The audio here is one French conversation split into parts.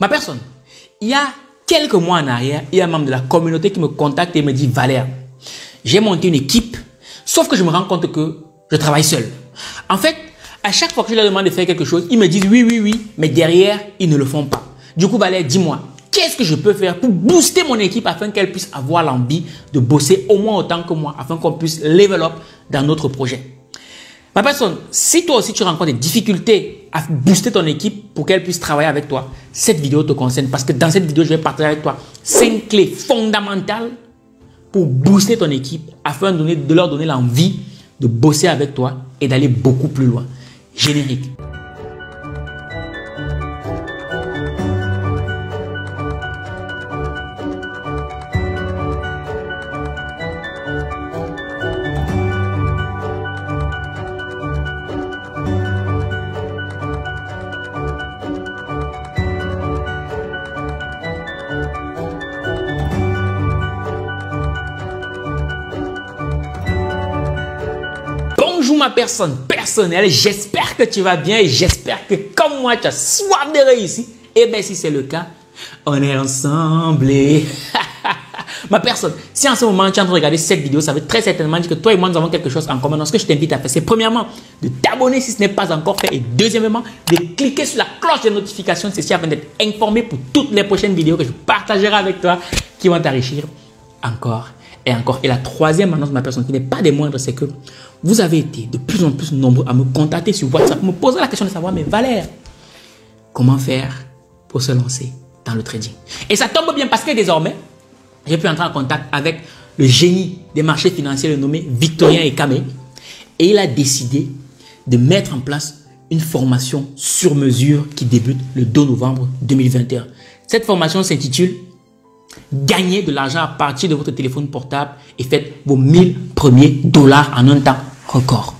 Ma personne, il y a quelques mois en arrière, il y a un membre de la communauté qui me contacte et me dit « Valère, j'ai monté une équipe, sauf que je me rends compte que je travaille seul. » En fait, à chaque fois que je leur demande de faire quelque chose, ils me disent « oui, oui, oui », mais derrière, ils ne le font pas. Du coup, Valère, dis-moi, qu'est-ce que je peux faire pour booster mon équipe afin qu'elle puisse avoir l'envie de bosser au moins autant que moi, afin qu'on puisse level up dans notre projet. Ma personne, si toi aussi tu rencontres des difficultés à booster ton équipe pour qu'elle puisse travailler avec toi, cette vidéo te concerne parce que dans cette vidéo, je vais partager avec toi 5 clés fondamentales pour booster ton équipe afin de leur donner l'envie de bosser avec toi et d'aller beaucoup plus loin. Générique. Ma personne personnelle, j'espère que tu vas bien et j'espère que comme moi tu as soif de réussite. Et bien si c'est le cas, on est ensemble. Et... ma personne, si en ce moment tu es en train de regarder cette vidéo, ça veut très certainement dire que toi et moi nous avons quelque chose en commun. Donc ce que je t'invite à faire, c'est premièrement de t'abonner si ce n'est pas encore fait et deuxièmement de cliquer sur la cloche de notification, ceci afin d'être informé pour toutes les prochaines vidéos que je partagerai avec toi qui vont t'enrichir encore. Et encore, et la troisième annonce, ma personne, qui n'est pas des moindres, c'est que vous avez été de plus en plus nombreux à me contacter sur WhatsApp, me poser la question de savoir, mais Valère, comment faire pour se lancer dans le trading? Et ça tombe bien parce que désormais, j'ai pu entrer en contact avec le génie des marchés financiers, le nommé Victorien Ekame, et il a décidé de mettre en place une formation sur mesure qui débute le 2 novembre 2021. Cette formation s'intitule Gagnez de l'argent à partir de votre téléphone portable et faites vos 1000 premiers dollars en un temps record.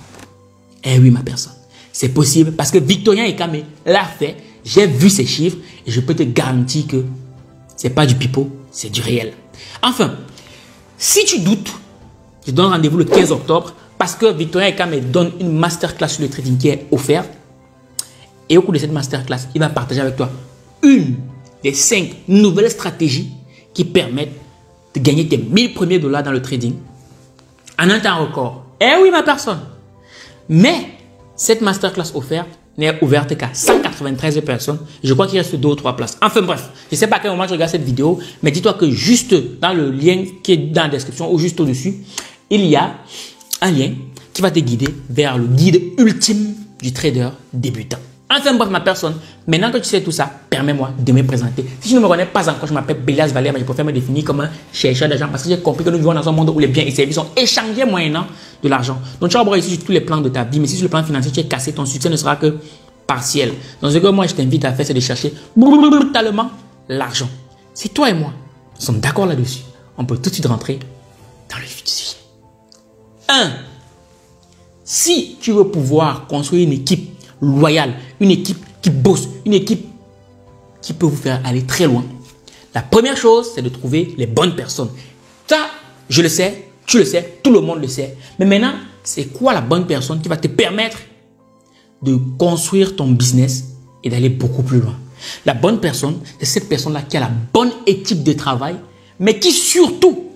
Eh oui, ma personne, c'est possible parce que Victorien Ekame l'a fait. J'ai vu ces chiffres et je peux te garantir que c'est pas du pipeau, c'est du réel. Enfin, si tu doutes, je donne rendez-vous le 15 octobre parce que Victorien Ekame donne une masterclass sur le trading qui est offerte. Et au cours de cette masterclass, il va partager avec toi une des 5 nouvelles stratégies qui permettent de gagner tes 1000 premiers dollars dans le trading en un temps record. Eh oui, ma personne. Mais cette masterclass offerte n'est ouverte qu'à 193 personnes. Je crois qu'il reste 2 ou 3 places. Enfin bref, je ne sais pas à quel moment tu regardes cette vidéo, mais dis-toi que juste dans le lien qui est dans la description ou juste au-dessus, il y a un lien qui va te guider vers le guide ultime du trader débutant. Enfin bref, ma personne, maintenant que tu sais tout ça, permets-moi de me présenter. Si tu ne me connais pas encore, je m'appelle Bélias Valère, mais je préfère me définir comme un chercheur d'argent parce que j'ai compris que nous vivons dans un monde où les biens et services sont échangés moyennant de l'argent. Donc tu vas avoir réussi sur tous les plans de ta vie, mais si sur le plan financier tu es cassé, ton succès ne sera que partiel. Donc ce que moi je t'invite à faire, c'est de chercher brutalement l'argent. Si toi et moi nous sommes d'accord là-dessus, on peut tout de suite rentrer dans le vif du sujet. 1. Si tu veux pouvoir construire une équipe loyale, une équipe qui bosse, une équipe qui peut vous faire aller très loin. La première chose, c'est de trouver les bonnes personnes. Ça, je le sais, tu le sais, tout le monde le sait. Mais maintenant, c'est quoi la bonne personne qui va te permettre de construire ton business et d'aller beaucoup plus loin? La bonne personne, c'est cette personne-là qui a la bonne éthique de travail, mais qui surtout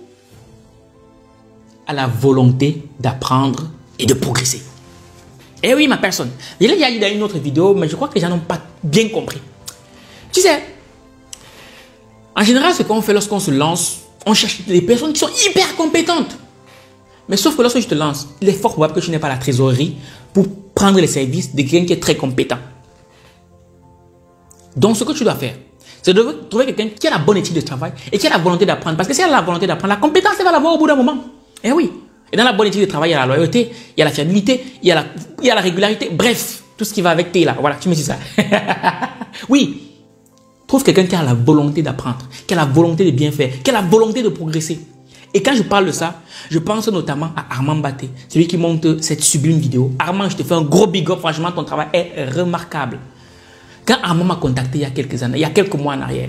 a la volonté d'apprendre et de progresser. Eh oui, ma personne, je l'ai déjà dit dans une autre vidéo, mais je crois que les gens n'ont pas bien compris. Tu sais, en général, ce qu'on fait lorsqu'on se lance, on cherche des personnes qui sont hyper compétentes. Mais sauf que lorsque tu te lances, il est fort probable que tu n'aies pas la trésorerie pour prendre les services de quelqu'un qui est très compétent. Donc, ce que tu dois faire, c'est de trouver quelqu'un qui a la bonne éthique de travail et qui a la volonté d'apprendre. Parce que si elle a la volonté d'apprendre, la compétence, elle va l'avoir au bout d'un moment. Eh oui. Et dans la bonne éthique de travail, il y a la loyauté, il y a la fiabilité, il y a la régularité. Bref, tout ce qui va avec tes là. Voilà, tu me dis ça. Oui, trouve quelqu'un qui a la volonté d'apprendre, qui a la volonté de bien faire, qui a la volonté de progresser. Et quand je parle de ça, je pense notamment à Armand Batté, celui qui monte cette sublime vidéo. Armand, je te fais un gros big up. Franchement, ton travail est remarquable. Quand Armand m'a contacté il y a quelques années, il y a quelques mois en arrière,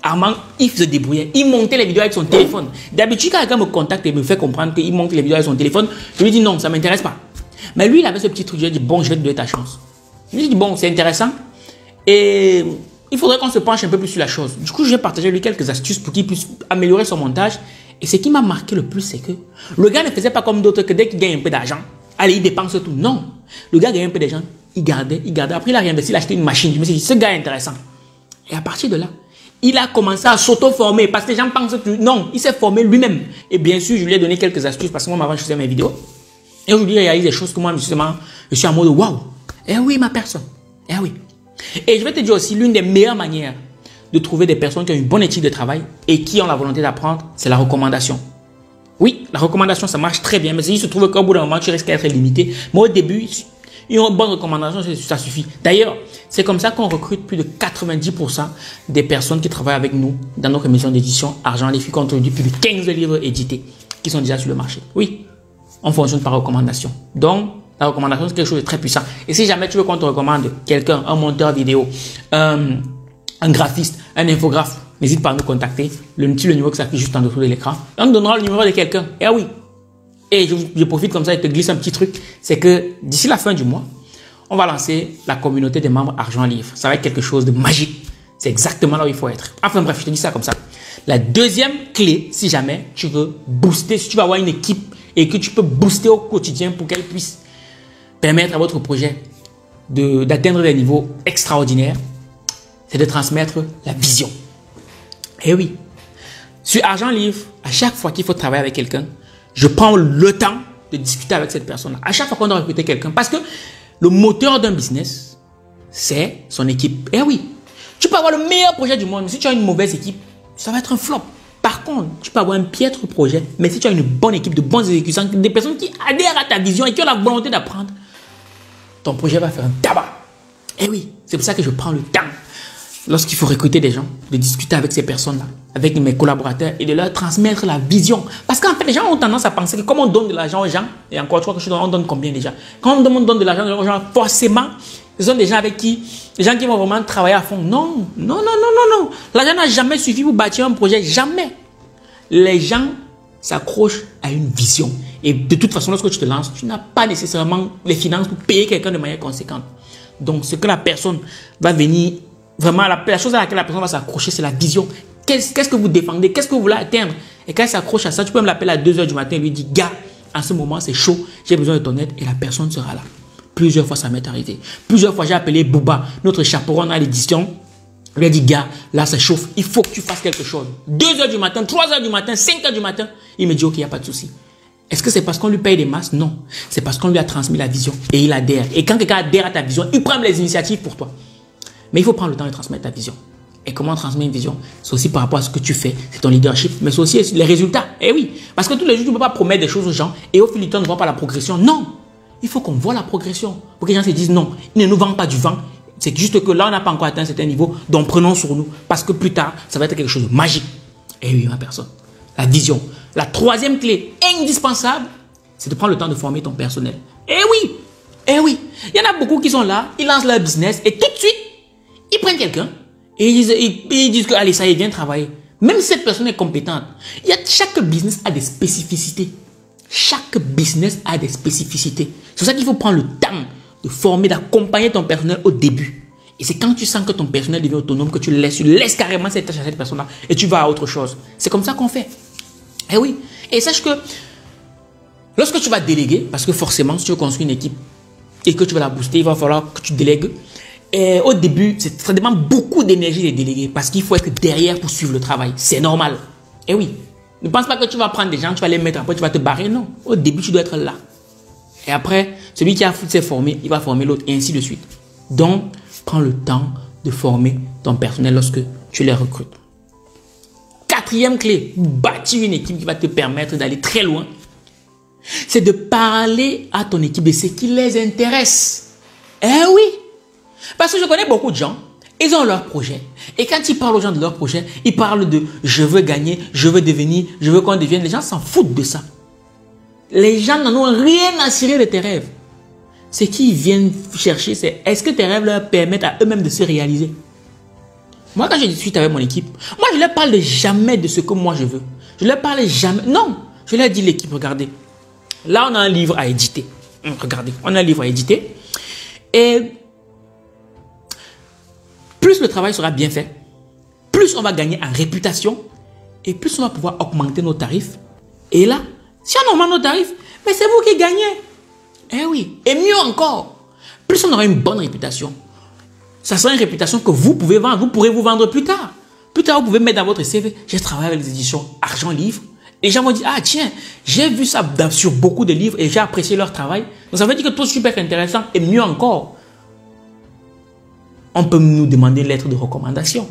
Armand, il se débrouillait, il montait les vidéos avec son téléphone. D'habitude, quand quelqu'un me contacte et me fait comprendre qu'il monte les vidéos avec son téléphone, je lui dis non, ça ne m'intéresse pas. Mais lui, il avait ce petit truc, je lui ai dit bon, je vais te donner ta chance. Je lui ai dit bon, c'est intéressant. Et il faudrait qu'on se penche un peu plus sur la chose. Du coup, je vais partager lui quelques astuces pour qu'il puisse améliorer son montage. Et ce qui m'a marqué le plus, c'est que le gars ne faisait pas comme d'autres que dès qu'il gagne un peu d'argent, allez, il dépense tout. Non, le gars gagnait un peu d'argent, il gardait. Après, il a réinvesti, il a acheté une machine. Je me suis dit, ce gars est intéressant. Et à partir de là, il a commencé à s'auto-former parce que les gens pensent que non, il s'est formé lui-même. Et bien sûr, je lui ai donné quelques astuces parce que moi, avant, je faisais mes vidéos. Et aujourd'hui, il réalise des choses que moi, justement, je suis en mode waouh. Eh oui, ma personne. Eh oui. Et je vais te dire aussi, l'une des meilleures manières de trouver des personnes qui ont une bonne éthique de travail et qui ont la volonté d'apprendre, c'est la recommandation. Oui, la recommandation, ça marche très bien, mais il se trouve qu'au bout d'un moment, tu risques d'être limité. Mais au début, une bonne recommandation, ça suffit. D'ailleurs, c'est comme ça qu'on recrute plus de 90% des personnes qui travaillent avec nous dans notre maison d'édition ArgentLifi, qui ont produit plus de 15 livres édités qui sont déjà sur le marché. Oui, on fonctionne par recommandation. Donc, la recommandation, c'est quelque chose de très puissant. Et si jamais tu veux qu'on te recommande quelqu'un, un monteur vidéo, un graphiste, un infographe, n'hésite pas à nous contacter. Le numéro qui s'affiche juste en dessous de l'écran. On te donnera le numéro de quelqu'un. Eh oui. Et je profite comme ça et te glisse un petit truc. C'est que d'ici la fin du mois, on va lancer la communauté des membres ArgentLifi. Ça va être quelque chose de magique. C'est exactement là où il faut être. Enfin bref, je te dis ça comme ça. La deuxième clé, si jamais tu veux booster, si tu vas avoir une équipe et que tu peux booster au quotidien pour qu'elle puisse permettre à votre projet d'atteindre des niveaux extraordinaires, c'est de transmettre la vision. Eh oui, sur ArgentLifi, à chaque fois qu'il faut travailler avec quelqu'un, je prends le temps de discuter avec cette personne-là. À chaque fois qu'on doit recruter quelqu'un, parce que le moteur d'un business, c'est son équipe. Eh oui, tu peux avoir le meilleur projet du monde, mais si tu as une mauvaise équipe, ça va être un flop. Par contre, tu peux avoir un piètre projet, mais si tu as une bonne équipe de bons exécutants, des personnes qui adhèrent à ta vision et qui ont la volonté d'apprendre, ton projet va faire un tabac. Eh oui, c'est pour ça que je prends le temps, lorsqu'il faut recruter des gens, de discuter avec ces personnes-là, avec mes collaborateurs et de leur transmettre la vision. Parce qu'en fait, les gens ont tendance à penser que comme on donne de l'argent aux gens, et encore trois choses, on donne combien déjà? Quand on donne de l'argent aux gens, forcément, ce sont des gens avec qui, les gens qui vont vraiment travailler à fond. Non, non, non, non, non, non. L'argent n'a jamais suffi pour bâtir un projet, jamais. Les gens s'accrochent à une vision. Et de toute façon, lorsque tu te lances, tu n'as pas nécessairement les finances pour payer quelqu'un de manière conséquente. Donc, ce que la personne va venir... Vraiment, la chose à laquelle la personne va s'accrocher, c'est la vision. Qu'est-ce que vous défendez? Qu'est-ce que vous voulez atteindre? Et quand elle s'accroche à ça, tu peux me l'appeler à 2 h du matin et lui dire, gars, en ce moment, c'est chaud, j'ai besoin de ton aide. Et la personne sera là. Plusieurs fois, ça m'est arrivé. Plusieurs fois, j'ai appelé Bouba, notre chaperon à l'édition. Je lui ai dit, gars, là, ça chauffe. Il faut que tu fasses quelque chose. 2 h du matin, 3 h du matin, 5 h du matin. Il me dit, OK, il n'y a pas de souci. Est-ce que c'est parce qu'on lui paye des masses? Non. C'est parce qu'on lui a transmis la vision et il adhère. Et quand quelqu'un adhère à ta vision, il prend les initiatives pour toi. Mais il faut prendre le temps de transmettre ta vision. Et comment transmettre une vision? C'est aussi par rapport à ce que tu fais, c'est ton leadership, mais c'est aussi les résultats. Eh oui, parce que tous les jours, tu ne peux pas promettre des choses aux gens et au fil du temps, on ne voit pas la progression. Non, il faut qu'on voit la progression pour que les gens se disent non, ils ne nous vendent pas du vent. C'est juste que là, on n'a pas encore atteint un certain niveau, donc prenons sur nous parce que plus tard, ça va être quelque chose de magique. Eh oui, ma personne, la vision. La troisième clé indispensable, c'est de prendre le temps de former ton personnel. Eh oui, eh oui. Il y en a beaucoup qui sont là, ils lancent leur business et tout de suite, ils prennent quelqu'un et ils disent que allez, ça y est, viens travailler. Même si cette personne est compétente, chaque business a des spécificités. Chaque business a des spécificités. C'est pour ça qu'il faut prendre le temps de former, d'accompagner ton personnel au début. Et c'est quand tu sens que ton personnel devient autonome que tu laisses carrément cette tâche à cette personne-là et tu vas à autre chose. C'est comme ça qu'on fait. Eh oui. Et sache que lorsque tu vas déléguer, parce que forcément, si tu veux construire une équipe et que tu vas la booster, il va falloir que tu délègues. Et au début, ça demande beaucoup d'énergie de déléguer parce qu'il faut être derrière pour suivre le travail. C'est normal. Eh oui. Ne pense pas que tu vas prendre des gens, tu vas les mettre, après tu vas te barrer. Non. Au début, tu dois être là. Et après, celui qui a s'est formé, il va former l'autre et ainsi de suite. Donc, prends le temps de former ton personnel lorsque tu les recrutes. Quatrième clé, bâtir une équipe qui va te permettre d'aller très loin, c'est de parler à ton équipe de ce qui les intéresse. Eh oui. Parce que je connais beaucoup de gens, ils ont leur projet. Et quand ils parlent aux gens de leur projet, ils parlent de « je veux gagner, je veux devenir, je veux qu'on devienne ». Les gens s'en foutent de ça. Les gens n'en ont rien à cirer de tes rêves. Ce qu'ils viennent chercher, c'est « est-ce que tes rêves leur permettent à eux-mêmes de se réaliser ?» Moi, quand je discute avec mon équipe, moi, je ne leur parle jamais de ce que moi je veux. Je ne leur parle jamais. Non, je leur dis l'équipe, regardez. Là, on a un livre à éditer. Regardez, on a un livre à éditer. Et... plus le travail sera bien fait, plus on va gagner en réputation et plus on va pouvoir augmenter nos tarifs. Et là, si on augmente nos tarifs, mais c'est vous qui gagnez. Eh oui, et mieux encore, plus on aura une bonne réputation, ça sera une réputation que vous pouvez vendre, vous pourrez vous vendre plus tard. Plus tard, vous pouvez mettre dans votre CV, j'ai travaillé avec les éditions Argenlivre. Les gens vont dire, ah tiens, j'ai vu ça sur beaucoup de livres et j'ai apprécié leur travail. Donc ça veut dire que tout est super intéressant et mieux encore. On peut nous demander une lettre de recommandation.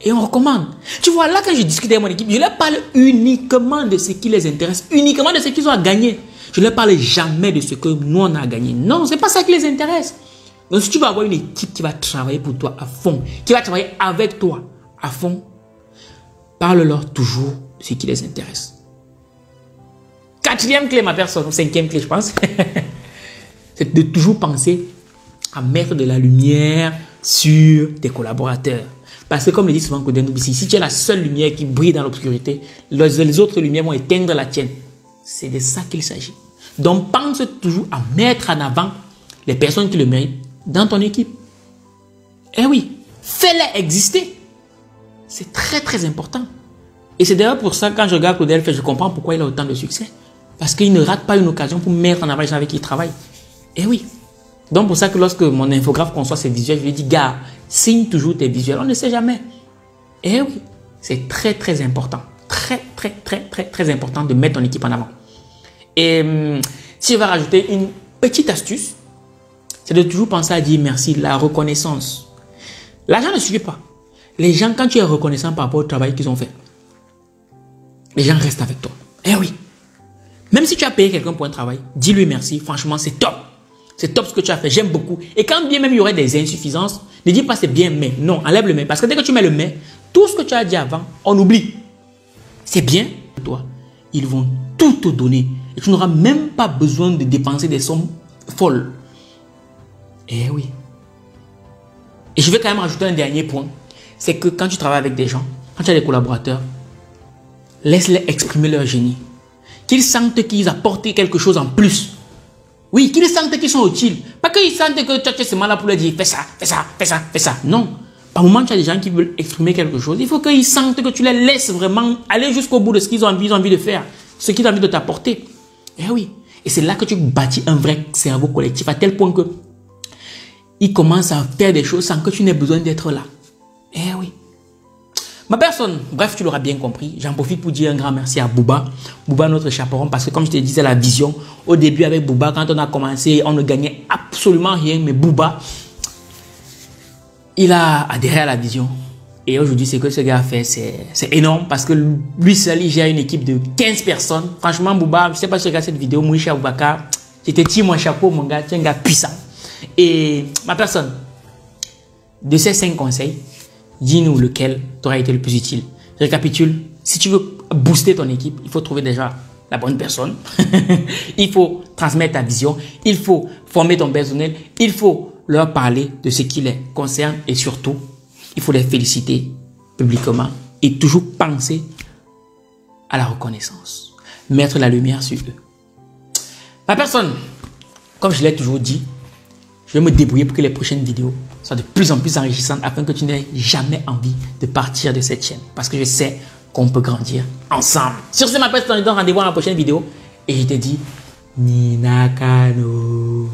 Et on recommande. Tu vois, là, quand je discute avec mon équipe, je leur parle uniquement de ce qui les intéresse, uniquement de ce qu'ils ont à gagner. Je ne leur parle jamais de ce que nous, on a à gagner. Non, ce n'est pas ça qui les intéresse. Donc, si tu vas avoir une équipe qui va travailler pour toi à fond, qui va travailler avec toi à fond, parle-leur toujours de ce qui les intéresse. Quatrième clé, ma personne, ou cinquième clé, je pense, c'est de toujours penser à mettre de la lumière sur tes collaborateurs. Parce que comme le dit souvent Claudel Noubissi, si tu es la seule lumière qui brille dans l'obscurité, les autres lumières vont éteindre la tienne. C'est de ça qu'il s'agit. Donc pense toujours à mettre en avant les personnes qui le méritent dans ton équipe. Eh oui, fais-les exister. C'est très très important. Et c'est d'ailleurs pour ça quand je regarde Claudel, je comprends pourquoi il a autant de succès. Parce qu'il ne rate pas une occasion pour mettre en avant les gens avec qui il travaille. Eh oui. Donc, pour ça que lorsque mon infographe conçoit ses visuels, je lui dis, gars, signe toujours tes visuels. On ne sait jamais. Eh oui, c'est très, très important. Très, très, très, très, très important de mettre ton équipe en avant. Et si je vais rajouter une petite astuce, c'est de toujours penser à dire merci, la reconnaissance. L'argent ne suffit pas. Les gens, quand tu es reconnaissant par rapport au travail qu'ils ont fait, les gens restent avec toi. Eh oui. Même si tu as payé quelqu'un pour un travail, dis-lui merci. Franchement, c'est top. C'est top ce que tu as fait, j'aime beaucoup. Et quand bien même il y aurait des insuffisances, ne dis pas c'est bien mais. Non, enlève le mais. Parce que dès que tu mets le mais, tout ce que tu as dit avant, on oublie. C'est bien pour toi. Ils vont tout te donner. Et tu n'auras même pas besoin de dépenser des sommes folles. Eh oui. Et je vais quand même rajouter un dernier point. C'est que quand tu travailles avec des gens, quand tu as des collaborateurs, laisse-les exprimer leur génie. Qu'ils sentent qu'ils apportent quelque chose en plus. Oui, qu'ils sentent qu'ils sont utiles. Pas qu'ils sentent que tu es seulement là pour leur dire fais ça, fais ça, fais ça, fais ça. Non. Par moment, tu as des gens qui veulent exprimer quelque chose. Il faut qu'ils sentent que tu les laisses vraiment aller jusqu'au bout de ce qu'ils ont envie de faire, ce qu'ils ont envie de t'apporter. Eh oui. Et c'est là que tu bâtis un vrai cerveau collectif à tel point que ils commencent à faire des choses sans que tu n'aies besoin d'être là. Eh oui. Ma personne, bref, tu l'auras bien compris. J'en profite pour dire un grand merci à Bouba. Bouba, notre chaperon, parce que comme je te disais, la vision, au début avec Bouba, quand on a commencé, on ne gagnait absolument rien. Mais Bouba, il a adhéré à la vision. Et aujourd'hui, ce que ce gars a fait, c'est énorme. Parce que lui seul, il gère une équipe de 15 personnes. Franchement, Bouba, je ne sais pas si tu regardes cette vidéo, moi, je suis à Boubacar. Je te tire mon chapeau, mon gars, tu es un gars puissant. Et ma personne, de ces 5 conseils, dis-nous lequel t'aura été le plus utile. Je récapitule. Si tu veux booster ton équipe, il faut trouver déjà la bonne personne. Il faut transmettre ta vision. Il faut former ton personnel. Il faut leur parler de ce qui les concerne. Et surtout, il faut les féliciter publiquement. Et toujours penser à la reconnaissance. Mettre la lumière sur eux. Ma personne, comme je l'ai toujours dit, je vais me débrouiller pour que les prochaines vidéos soient de plus en plus enrichissantes afin que tu n'aies jamais envie de partir de cette chaîne. Parce que je sais qu'on peut grandir ensemble. Sur ce, ma personne, je te donne rendez-vous à la prochaine vidéo. Et je te dis, MINAKANOOO.